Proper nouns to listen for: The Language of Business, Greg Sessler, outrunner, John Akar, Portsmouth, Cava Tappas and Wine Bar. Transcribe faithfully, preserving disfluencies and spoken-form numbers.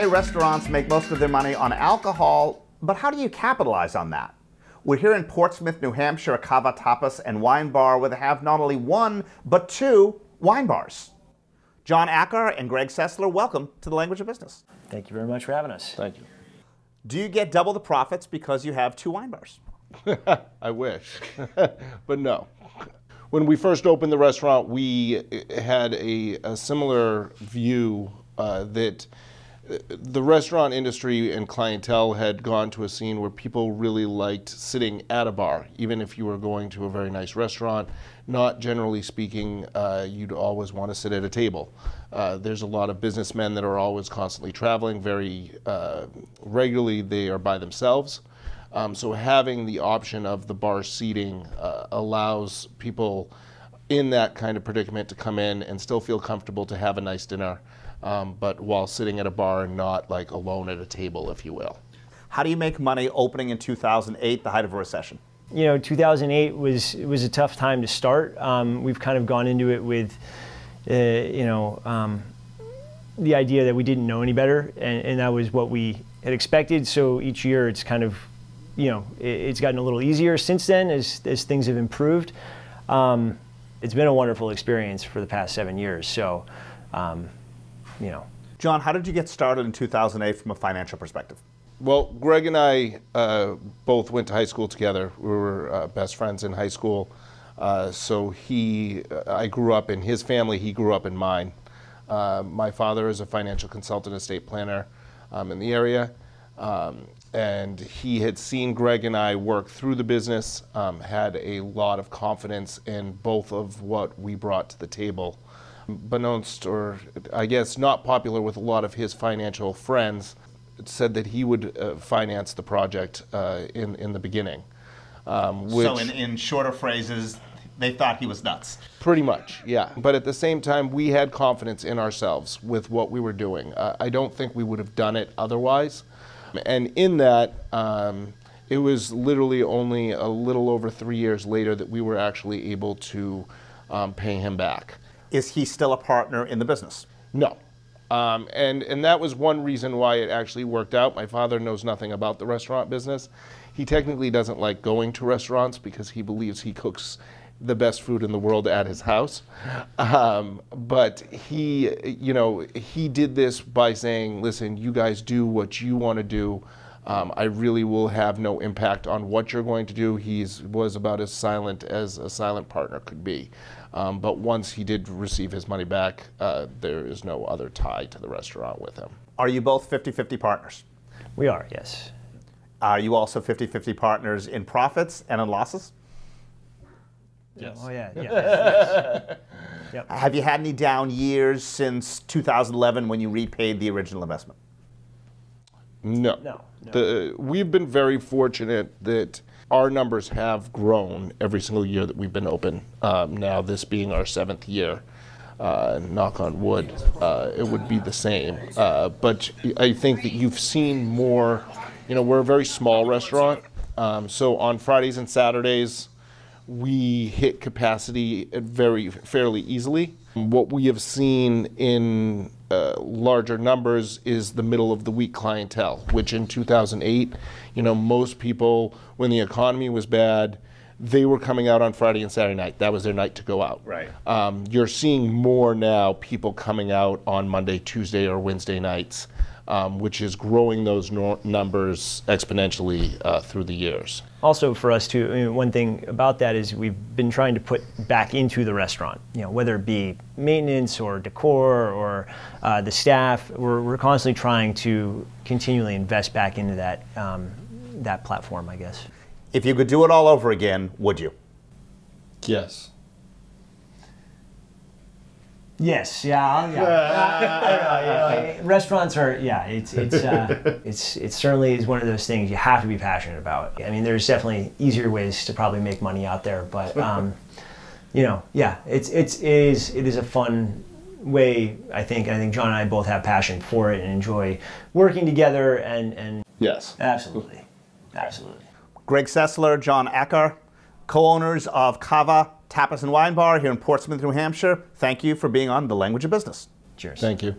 say restaurants make most of their money on alcohol, but how do you capitalize on that? We're here in Portsmouth, New Hampshire, at Cava Tappas and Wine Bar, where they have not only one, but two wine bars. John Akar and Greg Sessler, welcome to The Language of Business. Thank you very much for having us. Thank you. Do you get double the profits because you have two wine bars? I wish, but no. When we first opened the restaurant, we had a, a similar view uh, that the restaurant industry and clientele had gone to a scene where people really liked sitting at a bar, even if you were going to a very nice restaurant. Not generally speaking, uh, you'd always want to sit at a table. Uh, there's a lot of businessmen that are always constantly traveling. Very uh, regularly, they are by themselves. Um, so having the option of the bar seating uh, allows people in that kind of predicament to come in and still feel comfortable to have a nice dinner, um, but while sitting at a bar and not like alone at a table, if you will. How do you make money opening in two thousand eight, the height of a recession? You know, two thousand eight was it was a tough time to start. Um, we've kind of gone into it with, uh, you know, um, the idea that we didn't know any better, and, and that was what we had expected. So each year, it's kind of, you know, it's gotten a little easier since then as, as things have improved. Um, it's been a wonderful experience for the past seven years. So, um, you know. John, how did you get started in two thousand eight from a financial perspective? Well, Greg and I uh, both went to high school together. We were uh, best friends in high school. Uh, so he, I grew up in his family, he grew up in mine. Uh, my father is a financial consultant, estate planner um, in the area. Um, and he had seen Greg and I work through the business, um, had a lot of confidence in both of what we brought to the table. Beknownst, or I guess not popular with a lot of his financial friends, said that he would uh, finance the project uh, in, in the beginning. Um, which, so in, in shorter phrases, they thought he was nuts. Pretty much, yeah. But at the same time, we had confidence in ourselves with what we were doing. Uh, I don't think we would have done it otherwise. And in that, um, it was literally only a little over three years later that we were actually able to um, pay him back. Is he still a partner in the business? No. Um, and, and that was one reason why it actually worked out. My father knows nothing about the restaurant business. He technically doesn't like going to restaurants because he believes he cooks the best food in the world at his house. Um, but he, you know, he did this by saying, listen, you guys do what you want to do. Um, I really will have no impact on what you're going to do. He was about as silent as a silent partner could be. Um, but once he did receive his money back, uh, there is no other tie to the restaurant with him. Are you both fifty fifty partners? We are, yes. Are you also fifty fifty partners in profits and in losses? Yes. Oh, yeah. Yeah. Yes, yes. Yep. Have you had any down years since two thousand eleven when you repaid the original investment? No. No. No. The, we've been very fortunate that our numbers have grown every single year that we've been open. Um, now, this being our seventh year, uh, knock on wood, uh, it would be the same. Uh, but I think that you've seen more, you know, we're a very small restaurant. Um, so on Fridays and Saturdays, we hit capacity very fairly easily. What we have seen in uh, larger numbers is the middle of the week clientele, which in two thousand eight, you know, most people, when the economy was bad, they were coming out on Friday and Saturday night. That was their night to go out. Right. Um, you're seeing more now people coming out on Monday, Tuesday, or Wednesday nights, um, which is growing those no numbers exponentially uh, through the years. Also for us too, I mean, one thing about that is we've been trying to put back into the restaurant, you know, whether it be maintenance or decor or uh, the staff, we're, we're constantly trying to continually invest back into that, um, that platform, I guess. If you could do it all over again, would you? Yes. Yes. Yeah. yeah. Uh, uh, uh, you know, restaurants are. Yeah. It's. It's. Uh, it's. It certainly is one of those things you have to be passionate about. I mean, there's definitely easier ways to probably make money out there, but um, you know, yeah. It's. It's. It is. It is a fun way. I think. I think John and I both have passion for it and enjoy working together. And. and yes. Absolutely. Absolutely. Greg Sessler, John Akar, co-owners of Cava Tappas and Wine Bar here in Portsmouth, New Hampshire. Thank you for being on The Language of Business. Cheers. Thank you.